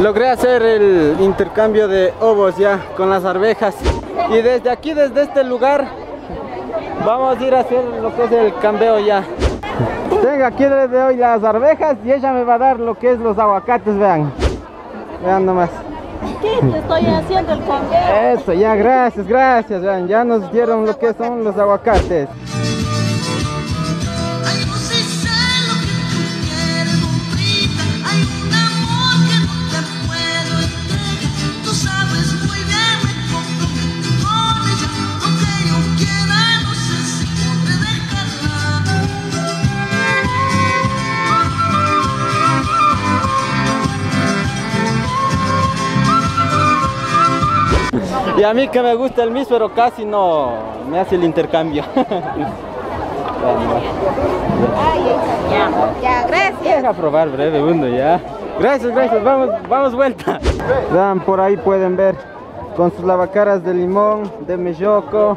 Logré hacer el intercambio de ovos ya con las arvejas. Y desde aquí, desde este lugar, vamos a ir a hacer lo que es el cambeo ya. Tengo aquí desde hoy las arvejas y ella me va a dar lo que es los aguacates, vean. Vean nomás. ¿Qué? Te estoy haciendo el cambio. Eso, ya, gracias, gracias, vean. Ya nos dieron lo que son los aguacates. Y a mí que me gusta el mismo, pero casi no me hace el intercambio. Ya, gracias. Deja probar breve uno ya. Gracias, gracias, vamos vuelta. Vean, por ahí pueden ver con sus lavacaras de limón, de melloco.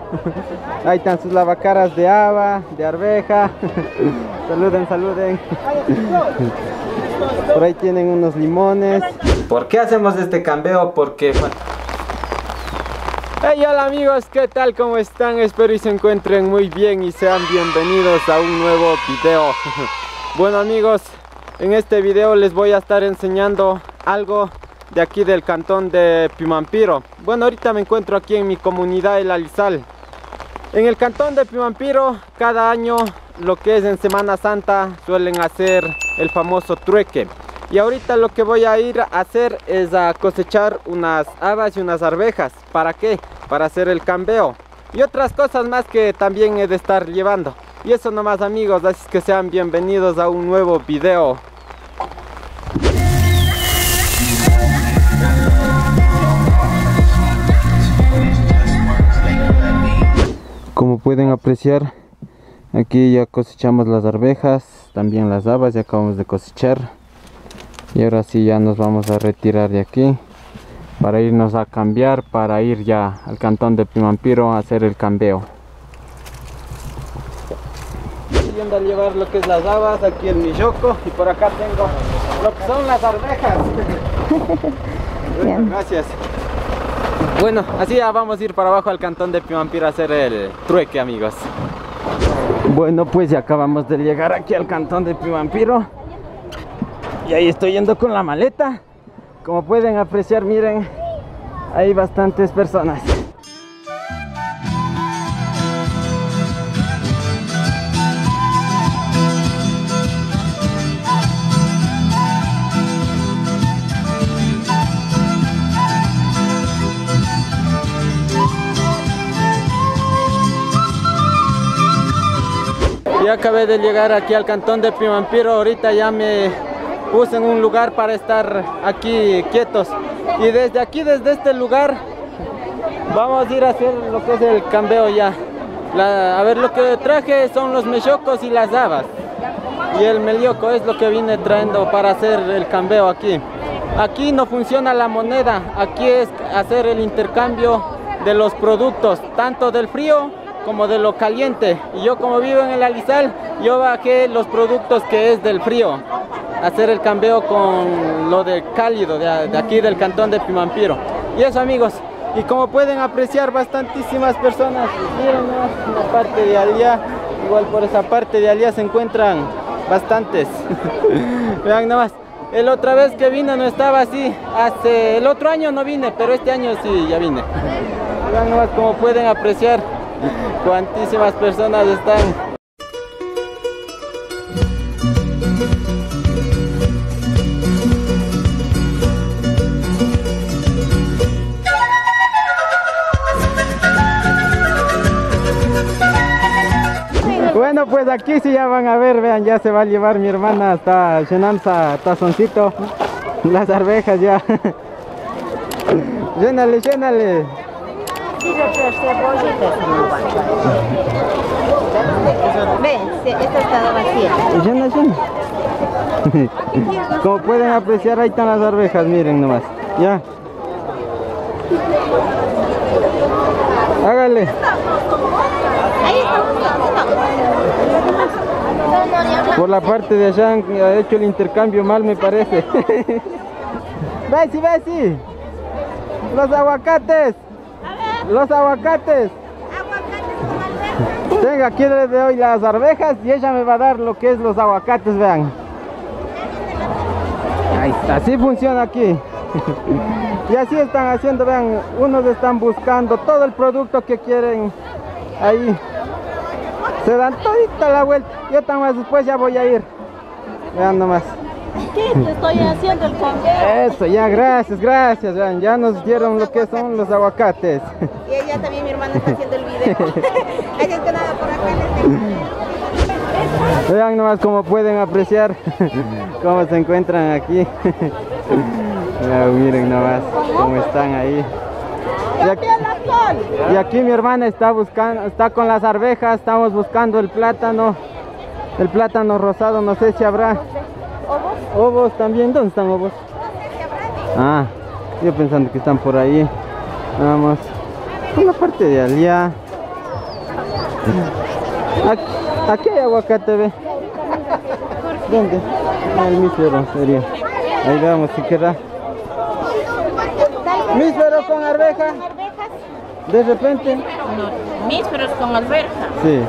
Ahí están sus lavacaras de haba, de arveja. Saluden, saluden. Por ahí tienen unos limones. ¿Por qué hacemos este cambio? Porque... Hey, hola amigos, ¿qué tal? ¿Cómo están? Espero y se encuentren muy bien y sean bienvenidos a un nuevo video. Bueno amigos, en este video les voy a estar enseñando algo de aquí del cantón de Pimampiro. Bueno, ahorita me encuentro aquí en mi comunidad El Alisal. En el cantón de Pimampiro, cada año, lo que es en Semana Santa, suelen hacer el famoso trueque. Y ahorita lo que voy a ir a hacer es a cosechar unas habas y unas arvejas. ¿Para qué? Para hacer el cambeo. Y otras cosas más que también he de estar llevando. Y eso nomás amigos, así que sean bienvenidos a un nuevo video. Como pueden apreciar, aquí ya cosechamos las arvejas, también las habas ya acabamos de cosechar. Y ahora sí ya nos vamos a retirar de aquí para irnos a cambiar, para ir ya al cantón de Pimampiro a hacer el cambeo. Estoy yendo a llevar lo que es las habas, aquí el miyoco, y por acá tengo lo que son las arvejas. Bien. Gracias. Bueno, así ya vamos a ir para abajo al cantón de Pimampiro a hacer el trueque amigos. Bueno pues ya acabamos de llegar aquí al cantón de Pimampiro. Y ahí estoy yendo con la maleta. Como pueden apreciar, miren, hay bastantes personas. Ya acabé de llegar aquí al cantón de Pimampiro. Ahorita ya me... puse en un lugar para estar aquí quietos. Y desde aquí, desde este lugar, vamos a ir a hacer lo que es el cambeo ya. A ver, lo que traje son los mellocos y las habas. Y el melioco es lo que vine trayendo para hacer el cambeo aquí. Aquí no funciona la moneda. Aquí es hacer el intercambio de los productos, tanto del frío como de lo caliente. Y yo como vivo en El Alisal, yo bajé los productos que es del frío. Hacer el cambio con lo de cálido de aquí del cantón de Pimampiro. Y eso amigos, y como pueden apreciar bastantísimas personas, miren la parte de allá, igual por esa parte de allá se encuentran bastantes. Vean nomás, el otra vez que vine no estaba así, hace el otro año no vine, pero este año sí ya vine. Vean nomás como pueden apreciar, cuantísimas personas están. Bueno pues aquí sí ya van a ver, vean, ya se va a llevar mi hermana hasta llenanza tazoncito, las arvejas ya. Llénale, llénale. Ven, esta está vacía. Llena, llena. Como pueden apreciar ahí están las arvejas, miren nomás. Ya. Hágale. Por la parte de allá han hecho el intercambio mal me parece. Bessie, Bessie. Los aguacates. A ver. Los aguacates. Aguacates con arvejas. Venga, aquí le doy las arvejas y ella me va a dar lo que es los aguacates, vean. Ahí está, así funciona aquí. Y así están haciendo, vean, unos están buscando todo el producto que quieren ahí. Se dan todita la vuelta. Yo también después ya voy a ir. Vean nomás. ¿Qué te estoy haciendo el congreso? Eso, ya, gracias, gracias. Vean, ya nos dieron lo que son los aguacates. Y ella también, mi hermana, está haciendo el video. Ella está nada por acá en este. Vean nomás como pueden apreciar cómo se encuentran aquí. Miren nomás cómo están ahí. Y aquí mi hermana está buscando, está con las arvejas, estamos buscando el plátano rosado, no sé si habrá. ¿Ovos? Ovos también, ¿dónde están ovos? No sé si habrá. Ah, yo pensando que están por ahí. Vamos, una parte de allá. Aquí, aquí hay aguacate, ve. ¿Dónde? El mísero sería. Ahí veamos si queda. ¿Mísero con arveja? De repente. No, mísperos con alberja. Sí.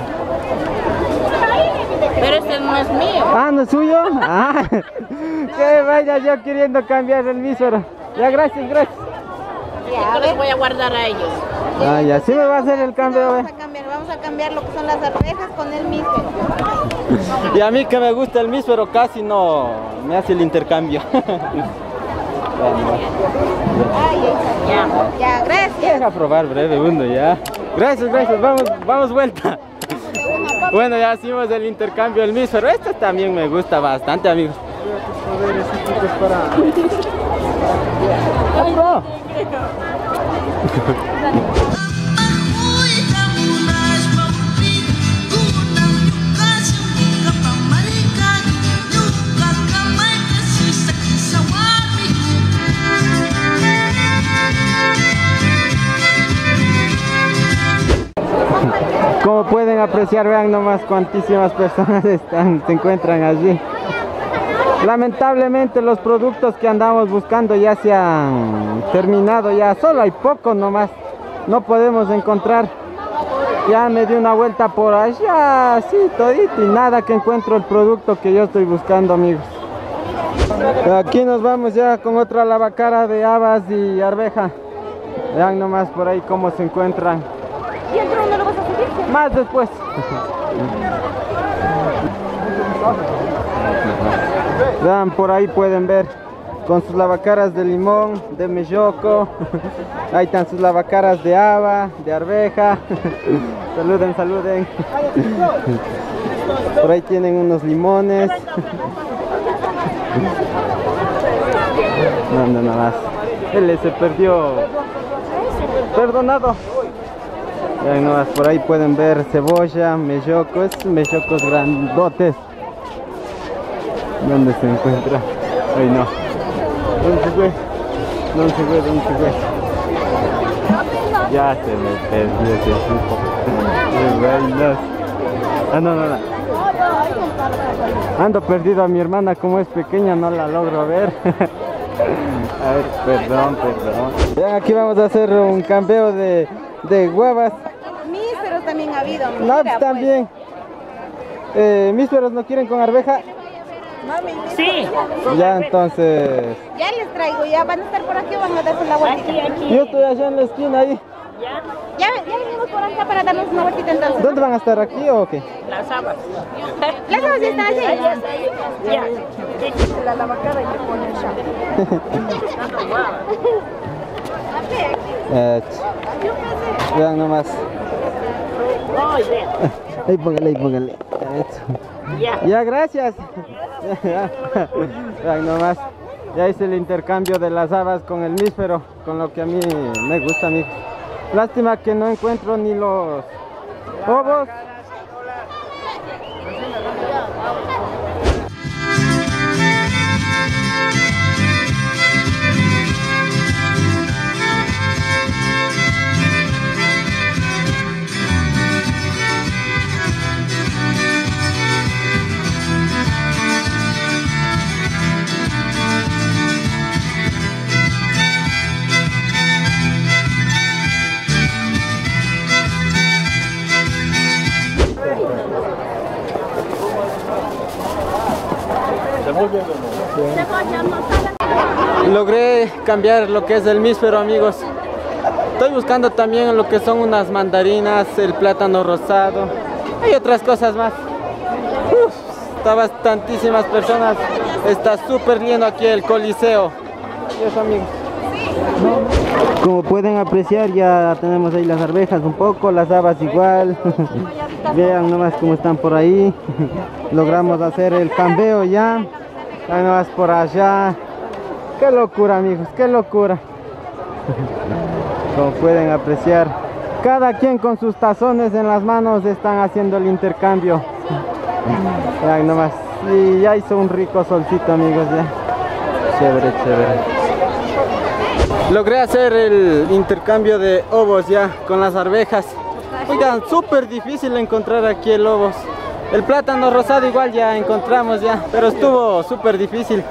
Pero este no es mío. Ah, ¿no es suyo? Ah. Que vaya yo queriendo cambiar el míspero. Ya, gracias, gracias. Ya, yo les voy a guardar a ellos. Ah, ya, sí me va a hacer el cambio. No, vamos a cambiar lo que son las arvejas con el míspero. Y a mí que me gusta el míspero casi no me hace el intercambio. Ya, gracias. Deja probar breve uno ya. Gracias, gracias, vamos vuelta. Bueno, ya hicimos el intercambio del mísero. Este también me gusta bastante, amigos. Como pueden apreciar, vean nomás cuantísimas personas están, se encuentran allí. Lamentablemente los productos que andamos buscando ya se han terminado, ya solo hay poco nomás. No podemos encontrar. Ya me di una vuelta por allá, sí, todito y nada que encuentro el producto que yo estoy buscando, amigos. Aquí nos vamos ya con otra lavacara de habas y arveja. Vean nomás por ahí cómo se encuentran. ¿Y el dron no lo vas a subir? Más después. Vean, por ahí pueden ver con sus lavacaras de limón, de melloco. Ahí están sus lavacaras de haba, de arveja. Saluden, saluden. Por ahí tienen unos limones. No, no, nada más. Él se perdió. Perdonado. Por ahí pueden ver cebolla, mellocos, mellocos grandotes. ¿Dónde se encuentra? Ay, no. ¿Dónde se fue? ¿Dónde se fue? ¿Dónde se fue? Ya se me perdió ese tipo. Ah, no, no, no. Ando perdido a mi hermana, como es pequeña no la logro ver. A ver, perdón, perdón. Vean, aquí vamos a hacer un cambio de guavas. Mísperos también ha habido. No, mira, también. Pues. Mísperos no quieren con arveja. Mami, sí. Ya entonces. Ya les traigo, ya van a estar por aquí, van a darse la vuelta. Yo estoy allá en la esquina ahí. Ya venimos por acá para darnos una vueltita entonces. ¿Dónde van a estar, aquí o qué? Las habas. Las habas ya están allí. Ya. La lavacada y te pone el chavo. Vean nomás. Ahí póngale, ahí póngale. Ya, gracias. Vean nomás. Ya hice el intercambio de las habas con el míspero, con lo que a mí me gusta, amigos. Lástima que no encuentro ni los ovos. Logré cambiar lo que es el míspero, amigos. Estoy buscando también lo que son unas mandarinas, el plátano rosado y otras cosas más. Está bastantísimas personas. Está súper lleno aquí el coliseo. Dios, amigos. Como pueden apreciar, ya tenemos ahí las arvejas un poco, las habas igual. Vean nomás cómo están por ahí. Logramos hacer el cambio ya. Vean nomás por allá. Qué locura, amigos, qué locura. Como pueden apreciar, cada quien con sus tazones en las manos están haciendo el intercambio. Vean nomás. Y ya hizo un rico solcito, amigos, ya. Chévere, chévere. Logré hacer el intercambio de ovos ya con las arvejas. Oigan, súper difícil encontrar aquí el ovos. El plátano rosado igual ya encontramos ya, pero estuvo súper difícil.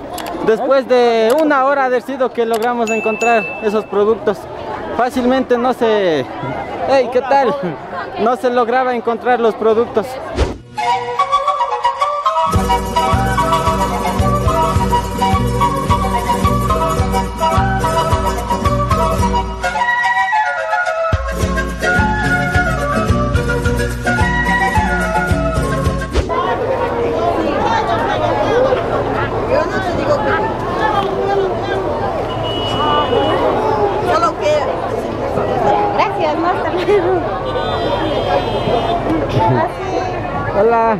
Después de una hora de haber sido que logramos encontrar esos productos. Fácilmente no se... ¡Ey! ¿Qué tal? No se lograba encontrar los productos. Hola.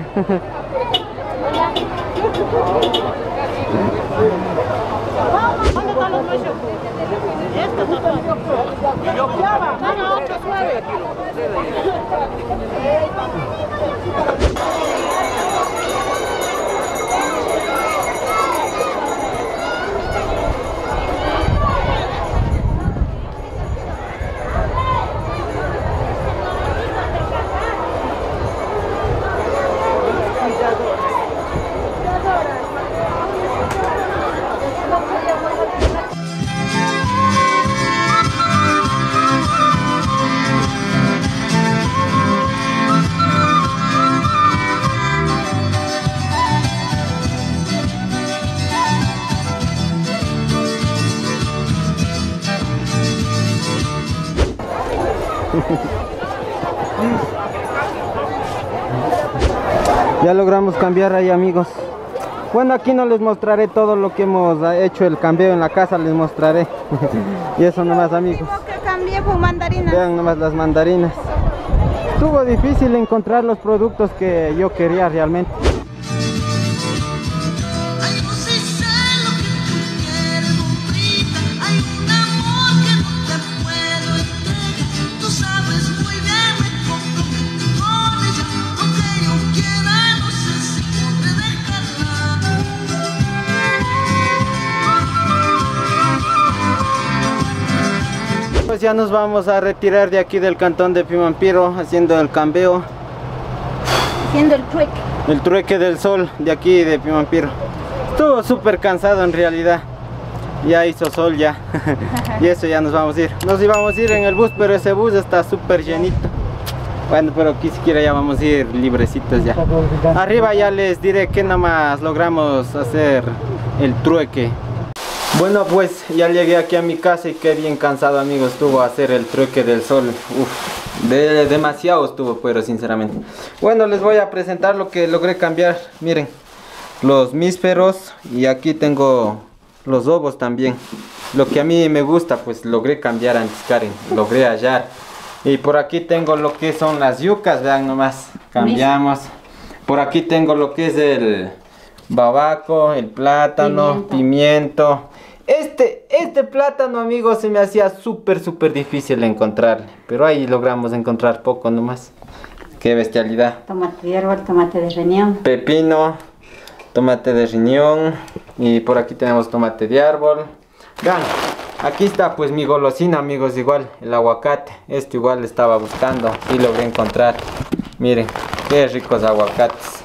Ya logramos cambiar ahí, amigos. Bueno, aquí no les mostraré todo lo que hemos hecho el cambio en la casa, les mostraré. Y eso nomás, amigos. Vean nomás las mandarinas. Estuvo difícil encontrar los productos que yo quería realmente. Ya nos vamos a retirar de aquí del cantón de Pimampiro, haciendo el cambio, haciendo el trueque, del sol de aquí de Pimampiro. Estuvo súper cansado en realidad, ya hizo sol ya. Y eso, ya nos vamos a ir. Nos íbamos a ir en el bus, pero ese bus está súper llenito. Bueno, pero aquí siquiera ya vamos a ir librecitos ya. Arriba ya les diré que nada más logramos hacer el trueque. Bueno, pues ya llegué aquí a mi casa y qué bien cansado, amigos, estuvo hacer el trueque del sol. Uf, demasiado estuvo, pero sinceramente. Bueno, les voy a presentar lo que logré cambiar. Miren, los mísperos, y aquí tengo los ovos también. Lo que a mí me gusta, pues logré cambiar antes, Karen, logré hallar. Y por aquí tengo lo que son las yucas, vean nomás, cambiamos. Por aquí tengo lo que es el babaco, el plátano, pimiento. Este plátano, amigos, se me hacía súper difícil encontrarle, pero ahí logramos encontrar poco nomás. Qué bestialidad. Tomate de árbol, tomate de riñón. Pepino, tomate de riñón, y por aquí tenemos tomate de árbol. Vean, aquí está pues mi golosina, amigos, igual, el aguacate. Esto igual estaba buscando y logré encontrar. Miren, qué ricos aguacates.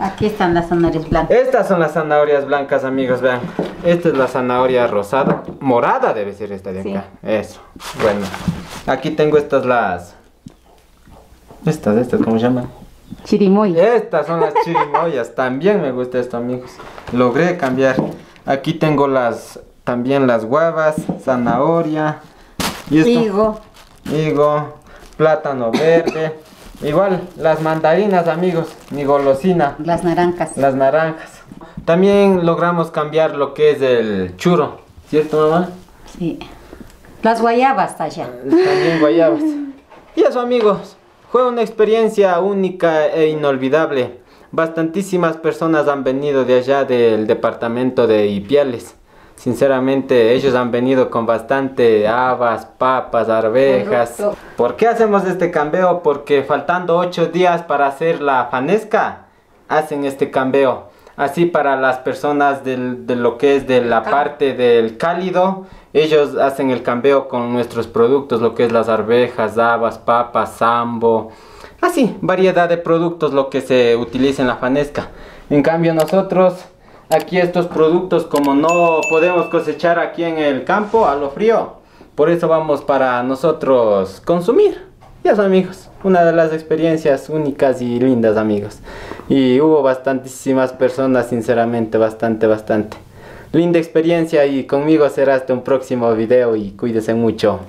Aquí están las zanahorias blancas. Estas son las zanahorias blancas, amigos, vean. Esta es la zanahoria rosada. Morada debe ser esta de acá. Sí. Eso. Bueno, aquí tengo estas, ¿cómo se llaman? Chirimoyas. Estas son las chirimoyas. También me gusta esto, amigos. Logré cambiar. Aquí tengo las, también las guavas, zanahoria. ¿Y esto? Higo. Higo, plátano verde. Igual, las mandarinas, amigos, mi golosina. Las naranjas. Las naranjas. También logramos cambiar lo que es el churro, ¿cierto, mamá? Sí. Las guayabas, Tasha. También guayabas. Y eso, amigos, fue una experiencia única e inolvidable. Bastantísimas personas han venido de allá del departamento de Ipiales. Sinceramente, ellos han venido con bastante habas, papas, arvejas. ¿Por qué hacemos este cambio? Porque faltando 8 días para hacer la fanesca, hacen este cambio. Así para las personas de lo que es de la parte del cálido, ellos hacen el cambio con nuestros productos, lo que es las arvejas, habas, papas, sambo. Así, variedad de productos lo que se utiliza en la fanesca. En cambio nosotros... Aquí estos productos, como no podemos cosechar aquí en el campo a lo frío, por eso vamos para nosotros consumir. Ya son, amigos, una de las experiencias únicas y lindas, amigos. Y hubo bastantísimas personas, sinceramente, bastante. Linda experiencia, y conmigo será hasta un próximo video, y cuídense mucho.